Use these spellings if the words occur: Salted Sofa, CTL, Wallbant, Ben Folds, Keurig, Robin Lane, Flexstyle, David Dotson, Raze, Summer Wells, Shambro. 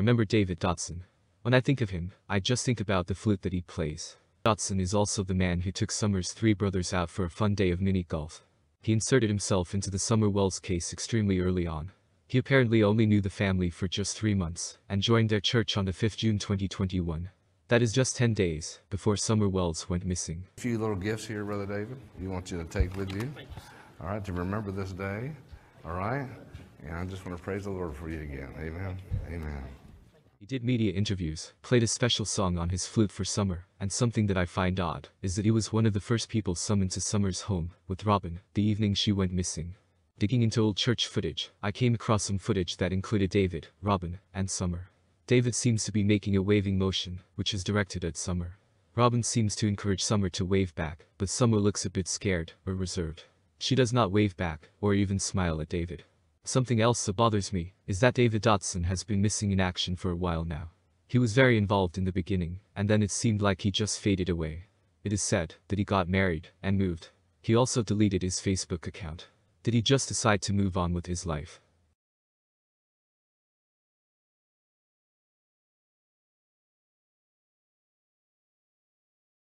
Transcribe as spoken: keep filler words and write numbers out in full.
remember David Dotson. When I think of him, I just think about the flute that he plays. Dotson is also the man who took Summer's three brothers out for a fun day of mini-golf. He inserted himself into the Summer Wells case extremely early on. He apparently only knew the family for just three months, and joined their church on the fifth of June twenty twenty-one. That is just ten days before Summer Wells went missing. A few little gifts here, Brother David, we want you to take with you. All right, to remember this day, all right? And I just want to praise the Lord for you again, amen, amen. He did media interviews, played a special song on his flute for Summer, and something that I find odd is that he was one of the first people summoned to Summer's home with Robin the evening she went missing. Digging into old church footage, I came across some footage that included David, Robin, and Summer. David seems to be making a waving motion, which is directed at Summer. Robin seems to encourage Summer to wave back, but Summer looks a bit scared or reserved. She does not wave back, or even smile at David. Something else that bothers me is that David Dotson has been missing in action for a while now. He was very involved in the beginning, and then it seemed like he just faded away. It is said that he got married and moved. He also deleted his Facebook account. Did he just decide to move on with his life?